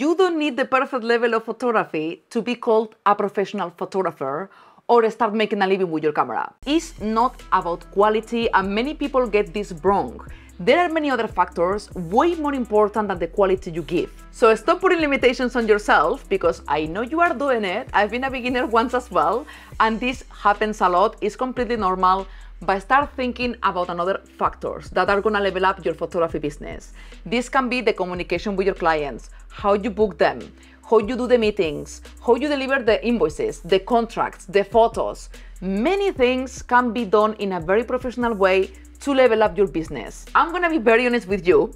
You don't need the perfect level of photography to be called a professional photographer or start making a living with your camera. It's not about quality, and many people get this wrong. There are many other factors way more important than the quality you give. So stop putting limitations on yourself, because I know you are doing it. I've been a beginner once as well, and this happens a lot. It's completely normal. But start thinking about another factors that are gonna level up your photography business. This can be the communication with your clients, how you book them, how you do the meetings, how you deliver the invoices, the contracts, the photos. Many things can be done in a very professional way to level up your business. I'm gonna be very honest with you.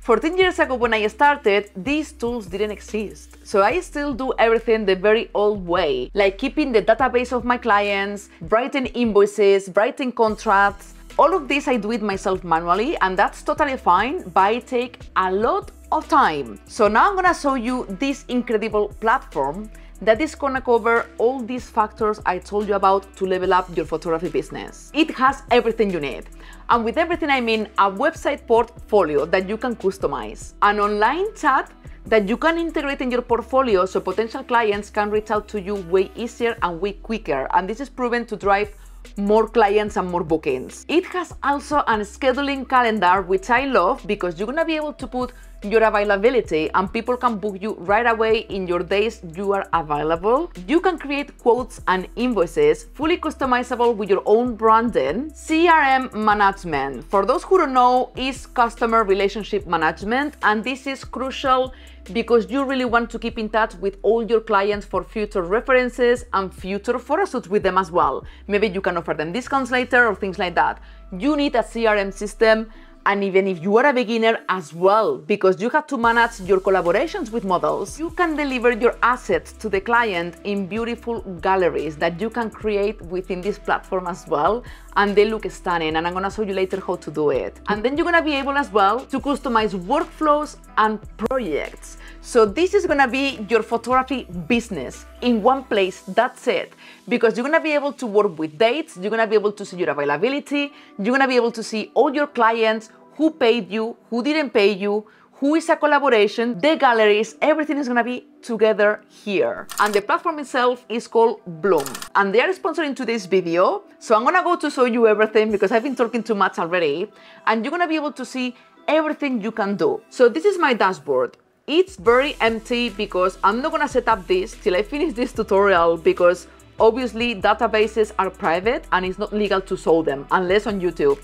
14 years ago when I started, these tools didn't exist. So I still do everything the very old way, like keeping the database of my clients, writing invoices, writing contracts. All of this I do it myself manually, and that's totally fine, but I take a lot of time. So now I'm gonna show you this incredible platform that is gonna cover all these factors I told you about to level up your photography business. It has everything you need. And with everything, I mean a website portfolio that you can customize, an online chat that you can integrate in your portfolio so potential clients can reach out to you way easier and way quicker. And this is proven to drive more clients and more bookings. It has also a scheduling calendar, which I love, because you're gonna be able to put your availability and people can book you right away in your days you are available. You can create quotes and invoices, fully customizable with your own branding. CRM management, for those who don't know, is customer relationship management, and this is crucial because you really want to keep in touch with all your clients for future references and future photoshoots with them as well. Maybe you can offer them discounts later or things like that. You need a CRM system, and even if you are a beginner as well, because you have to manage your collaborations with models. You can deliver your assets to the client in beautiful galleries that you can create within this platform as well, and they look stunning, and I'm gonna show you later how to do it. And then you're gonna be able as well to customize workflows and projects. So this is gonna be your photography business in one place, that's it. Because you're gonna be able to work with dates, you're gonna be able to see your availability, you're gonna be able to see all your clients, who paid you, who didn't pay you, who is a collaboration, the galleries, everything is gonna be together here. And the platform itself is called Bloom, and they are sponsoring today's video. So I'm gonna go to show you everything because I've been talking too much already, and you're gonna be able to see everything you can do. So this is my dashboard. It's very empty because I'm not gonna set up this till I finish this tutorial, because obviously databases are private and it's not legal to show them unless on YouTube.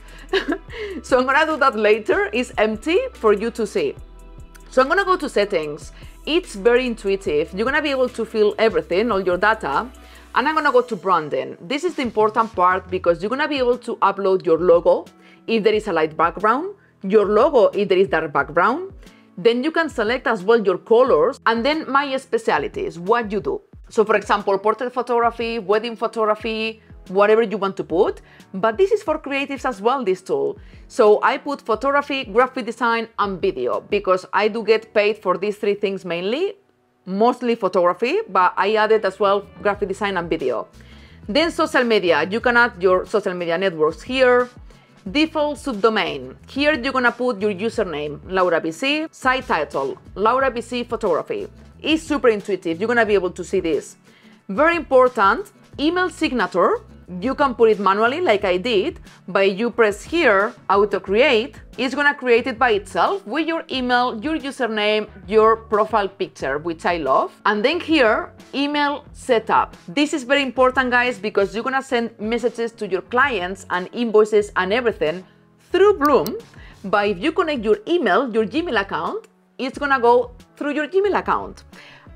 So I'm gonna do that later. It's empty for you to see. So I'm gonna go to settings. It's very intuitive. You're gonna be able to fill everything, all your data. And I'm gonna go to branding. This is the important part, because you're gonna be able to upload your logo if there is a light background, your logo if there is dark background. Then you can select as well your colors, and then my specialties, what you do. So for example, portrait photography, wedding photography, whatever you want to put. But this is for creatives as well, this tool. So I put photography, graphic design, and video, because I do get paid for these three things mainly, mostly photography, but I added as well graphic design and video. Then social media, you can add your social media networks here. Default subdomain, here you're gonna put your username, Laura BC, site title, Laura BC photography. It's super intuitive, you're gonna be able to see this. Very important, email signature, you can put it manually like I did, but you press here, auto create, it's gonna create it by itself with your email, your username, your profile picture, which I love. And then here, email setup. This is very important, guys, because you're gonna send messages to your clients and invoices and everything through Bloom, but if you connect your email, your Gmail account, it's gonna go through your Gmail account.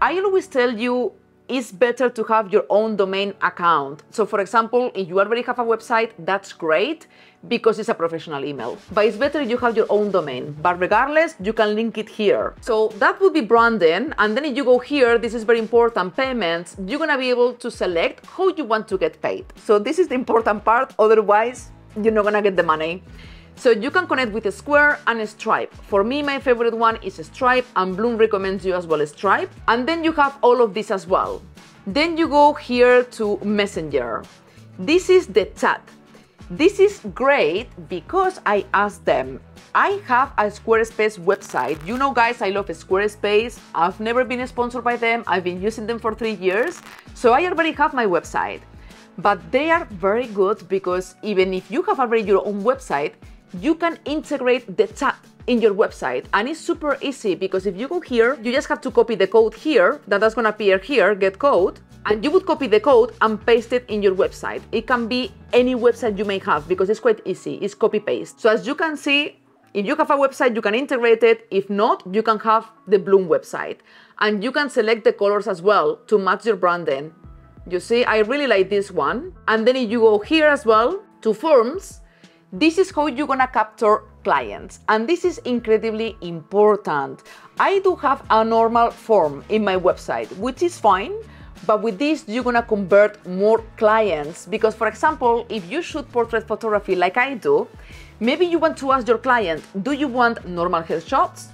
I always tell you, it's better to have your own domain account. So for example, if you already have a website, that's great because it's a professional email, but it's better if you have your own domain. But regardless, you can link it here. So that would be branding. And then if you go here, this is very important, payments, you're gonna be able to select how you want to get paid. So this is the important part, otherwise you're not gonna get the money. So you can connect with Square and Stripe. For me, my favorite one is Stripe, and Bloom recommends you as well Stripe. And then you have all of this as well. Then you go here to Messenger. This is the chat. This is great because I asked them. I have a Squarespace website. You know, guys, I love Squarespace. I've never been sponsored by them. I've been using them for 3 years. So I already have my website. But they are very good because even if you have already your own website, you can integrate the chat in your website, and it's super easy because if you go here, you just have to copy the code here that's going to appear here, get code, and you would copy the code and paste it in your website. It can be any website you may have because it's quite easy, it's copy paste. So as you can see, if you have a website, you can integrate it. If not, you can have the Bloom website, and you can select the colors as well to match your branding. You see, I really like this one. And then if you go here as well to forms, this is how you're gonna capture clients, and this is incredibly important. I do have a normal form in my website, which is fine, but with this you're gonna convert more clients because, for example, if you shoot portrait photography like I do, maybe you want to ask your client, do you want normal headshots?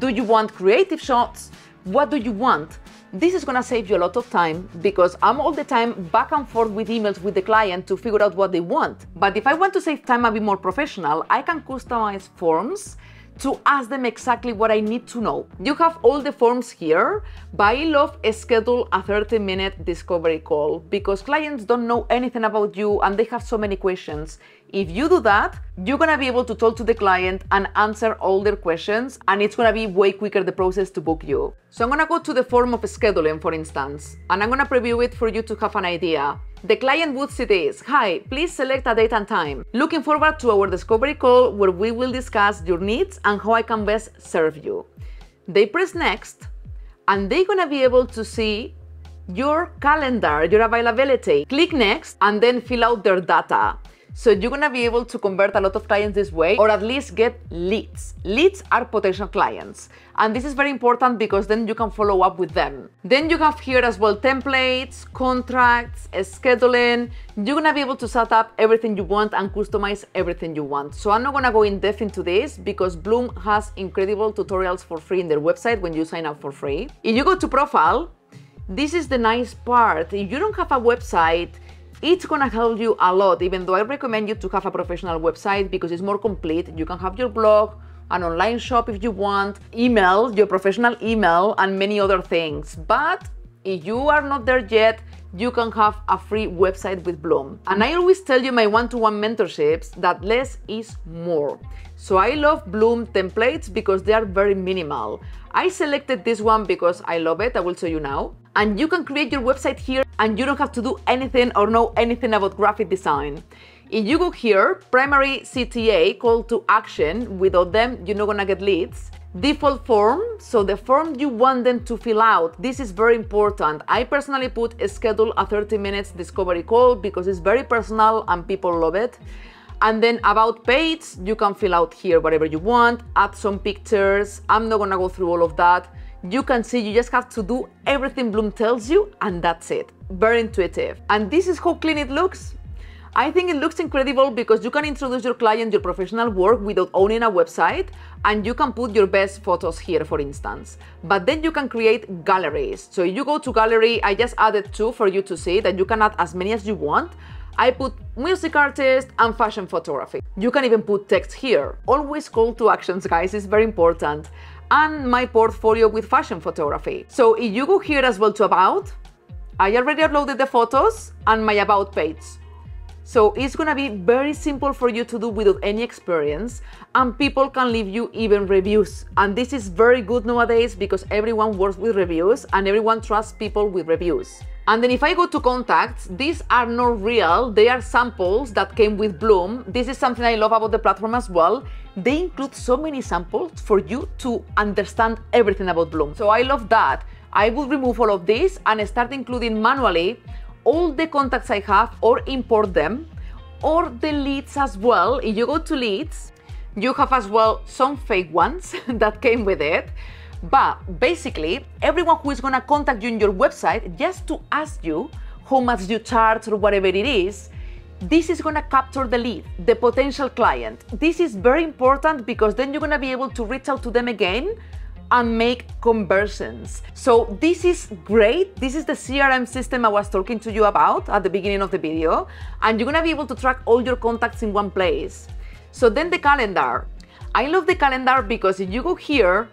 Do you want creative shots? What do you want? This is gonna save you a lot of time because I'm all the time back and forth with emails with the client to figure out what they want. But if I want to save time and be more professional, I can customize forms to ask them exactly what I need to know. You have all the forms here, but I love schedule a 30-minute discovery call because clients don't know anything about you and they have so many questions. If you do that, you're gonna be able to talk to the client and answer all their questions, and it's gonna be way quicker the process to book you. So I'm gonna go to the form of scheduling, for instance, and I'm gonna preview it for you to have an idea. The client would see this. Hi, please select a date and time. Looking forward to our discovery call where we will discuss your needs and how I can best serve you. They press next, and they're gonna be able to see your calendar, your availability. Click next, and then fill out their data. So you're gonna be able to convert a lot of clients this way, or at least get leads. Leads are potential clients. And this is very important because then you can follow up with them. Then you have here as well templates, contracts, scheduling. You're gonna be able to set up everything you want and customize everything you want. So I'm not gonna go in depth into this because Bloom has incredible tutorials for free in their website when you sign up for free. If you go to profile, this is the nice part. If you don't have a website, it's gonna help you a lot, even though I recommend you to have a professional website because it's more complete. You can have your blog, an online shop if you want, email, your professional email, and many other things. But if you are not there yet, you can have a free website with Bloom. And I always tell you my one-to-one mentorships that less is more. So I love Bloom templates because they are very minimal. I selected this one because I love it. I will show you now. And you can create your website here, and you don't have to do anything or know anything about graphic design. If you go here, primary CTA, call to action, without them you're not gonna get leads. Default form, so the form you want them to fill out. This is very important. I personally put schedule a 30-minute discovery call because it's very personal and people love it. And then about page, you can fill out here whatever you want, add some pictures. I'm not gonna go through all of that. You can see you just have to do everything Bloom tells you, and that's it. Very intuitive. And this is how clean it looks. I think it looks incredible because you can introduce your client your professional work without owning a website, and you can put your best photos here, for instance. But then you can create galleries. So you go to gallery, I just added two for you to see that you can add as many as you want. I put music artist and fashion photography. You can even put text here. Always call to actions, guys, it's very important. And my portfolio with fashion photography. So if you go here as well to about, I already uploaded the photos and my about page. So it's gonna be very simple for you to do without any experience, and people can leave you even reviews. And this is very good nowadays because everyone works with reviews and everyone trusts people with reviews. And then if I go to contacts, these are not real, they are samples that came with Bloom. This is something I love about the platform as well. They include so many samples for you to understand everything about Bloom. So I love that. I would remove all of this and start including manually all the contacts I have, or import them, or the leads as well. If you go to leads, you have as well some fake ones that came with it. But basically, everyone who is gonna contact you in your website just to ask you how much you charge or whatever it is, this is gonna capture the lead, the potential client. This is very important because then you're gonna be able to reach out to them again and make conversions. So this is great. This is the CRM system I was talking to you about at the beginning of the video, and you're gonna be able to track all your contacts in one place. So then the calendar. I love the calendar because if you go here,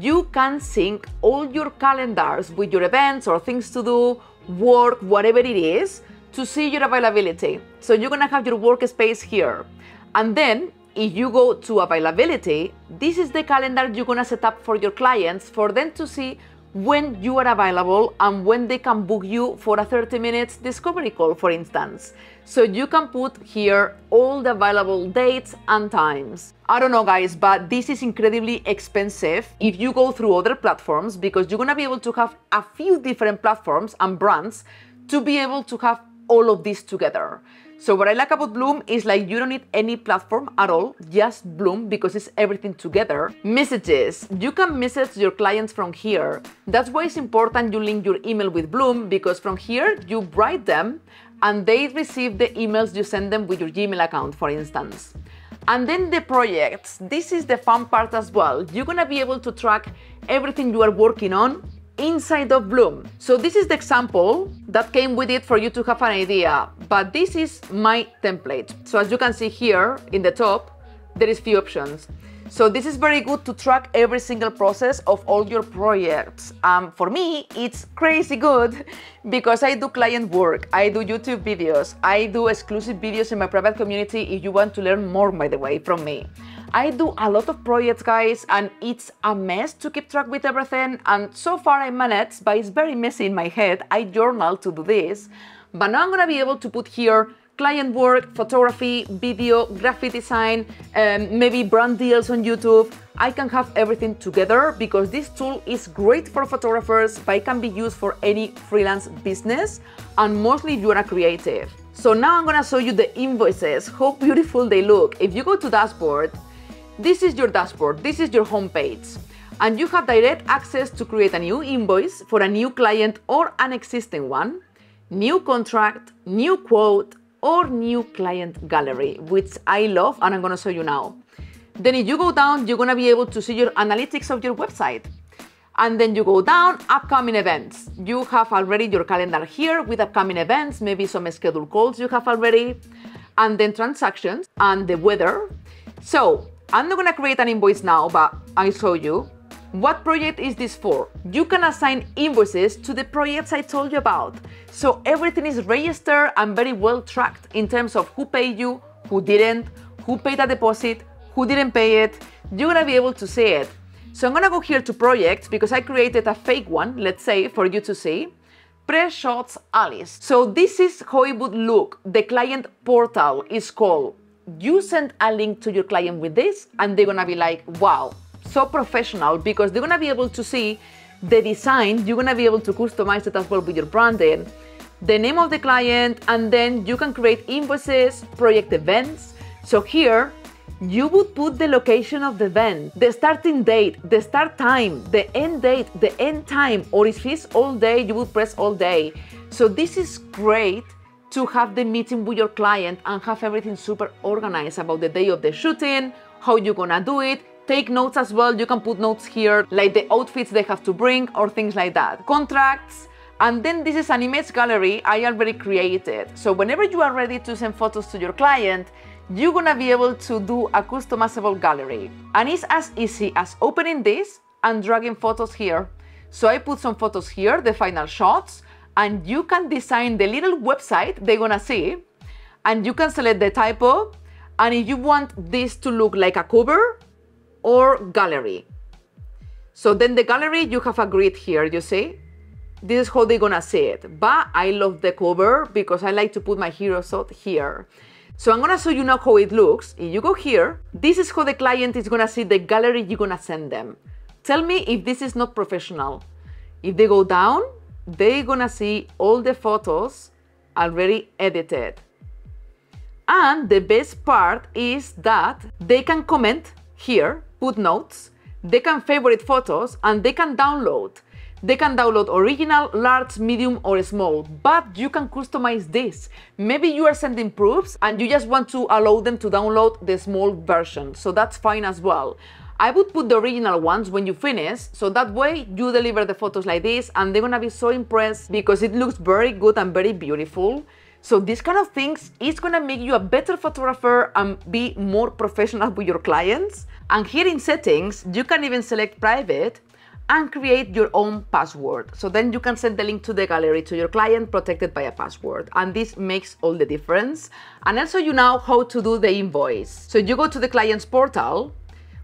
you can sync all your calendars with your events or things to do, work, whatever it is, to see your availability. So you're gonna have your workspace here. And then if you go to availability, this is the calendar you're gonna set up for your clients for them to see when you are available and when they can book you for a 30-minute discovery call, for instance. So you can put here all the available dates and times. I don't know, guys, but this is incredibly expensive if you go through other platforms, because you're gonna be able to have a few different platforms and brands to be able to have all of this together. So what I like about Bloom is, like, you don't need any platform at all, just Bloom, because it's everything together. Messages. You can message your clients from here. That's why it's important you link your email with Bloom, because from here you write them and they receive the emails you send them with your Gmail account, for instance. And then the projects. This is the fun part as well. You're gonna be able to track everything you are working on inside of Bloom. So this is the example that came with it for you to have an idea, but this is my template. So as you can see here in the top, there is few options. So this is very good to track every single process of all your projects. For me, it's crazy good because I do client work, I do YouTube videos, I do exclusive videos in my private community if you want to learn more, by the way, from me. I do a lot of projects, guys, and it's a mess to keep track with everything, and so far I managed, but it's very messy in my head. I journal to do this, but now I'm gonna be able to put here client work, photography, video, graphic design, maybe brand deals on YouTube. I can have everything together because this tool is great for photographers, but it can be used for any freelance business, and mostly if you're a creative. So now I'm gonna show you the invoices, how beautiful they look. If you go to dashboard, this is your dashboard, this is your homepage, and you have direct access to create a new invoice for a new client or an existing one, new contract, new quote, or new client gallery, which I love, and I'm gonna show you now. Then if you go down, you're gonna be able to see your analytics of your website. And then you go down, upcoming events. You have already your calendar here with upcoming events, maybe some scheduled calls you have already, and then transactions and the weather. So I'm not gonna create an invoice now, but I show you. What project is this for? You can assign invoices to the projects I told you about. So everything is registered and very well tracked in terms of who paid you, who didn't, who paid a deposit, who didn't pay it. You're gonna be able to see it. So I'm gonna go here to projects because I created a fake one, let's say, for you to see. Press Shots Alice. So this is how it would look. The client portal is called. You send a link to your client with this and they're gonna be like, wow. So professional, because they're gonna be able to see the design. You're gonna be able to customize it as well with your branding, the name of the client, and then you can create invoices, project events. So here you would put the location of the event, the starting date, the start time, the end date, the end time, or if it's all day, you would press all day. So this is great to have the meeting with your client and have everything super organized about the day of the shooting, how you're gonna do it. Take notes as well. You can put notes here, like the outfits they have to bring or things like that. Contracts. And then this is an image gallery I already created. So whenever you are ready to send photos to your client, you're gonna be able to do a customizable gallery. And it's as easy as opening this and dragging photos here. So I put some photos here, the final shots, and you can design the little website they're gonna see. And you can select the typo. And if you want this to look like a cover, or gallery. So then the gallery, you have a grid here, you see? This is how they're gonna see it. But I love the cover because I like to put my hero shot here. So I'm gonna show you now how it looks. If you go here, this is how the client is gonna see the gallery you're gonna send them. Tell me if this is not professional. If they go down, they're gonna see all the photos already edited. And the best part is that they can comment here, put notes, they can favorite photos, and they can download. They can download original, large, medium, or small, but you can customize this. Maybe you are sending proofs and you just want to allow them to download the small version, so that's fine as well. I would put the original ones when you finish, so that way you deliver the photos like this and they're gonna be so impressed because it looks very good and very beautiful. So these kind of things is gonna make you a better photographer and be more professional with your clients. And here in settings, you can even select private and create your own password. So then you can send the link to the gallery to your client protected by a password. And this makes all the difference. And also you know how to do the invoice. So you go to the client's portal.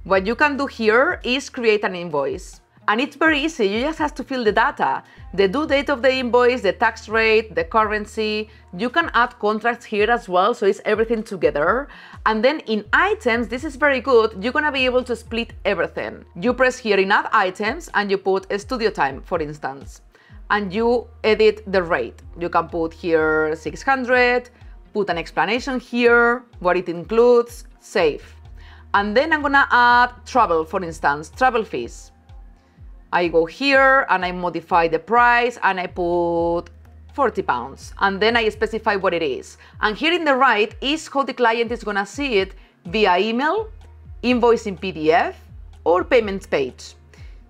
What you can do here is create an invoice. And it's very easy, you just have to fill the data, the due date of the invoice, the tax rate, the currency. You can add contracts here as well, so it's everything together. And then in items, this is very good, you're gonna be able to split everything. You press here in add items and you put a studio time, for instance, and you edit the rate. You can put here 600, put an explanation here, what it includes, save. And then I'm gonna add travel, for instance, travel fees. I go here and I modify the price and I put £40 and then I specify what it is. And here in the right is how the client is gonna see it via email, invoice in PDF or payments page.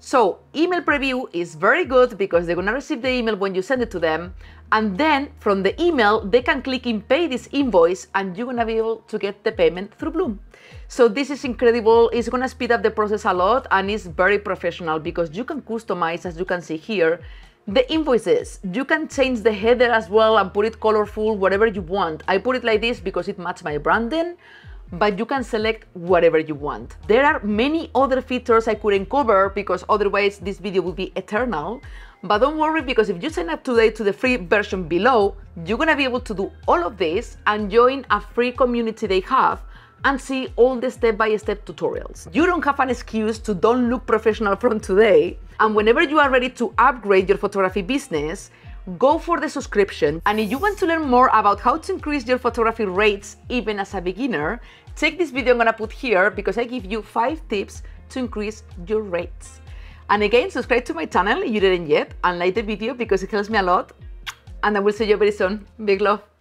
So email preview is very good because they're gonna receive the email when you send it to them, and then from the email they can click in pay this invoice and you're gonna be able to get the payment through Bloom. So this is incredible, it's gonna speed up the process a lot and it's very professional because you can customize, as you can see here, the invoices. You can change the header as well and put it colorful, whatever you want. I put it like this because it matches my branding, but you can select whatever you want. There are many other features I couldn't cover because otherwise this video would be eternal, but don't worry because if you sign up today to the free version below, you're gonna be able to do all of this and join a free community they have and see all the step-by-step tutorials. You don't have an excuse to don't look professional from today, and whenever you are ready to upgrade your photography business, go for the subscription. And if you want to learn more about how to increase your photography rates even as a beginner, check this video I'm gonna put here because I give you 5 tips to increase your rates. And again, subscribe to my channel if you didn't yet and like the video because it helps me a lot. And I will see you very soon. Big love.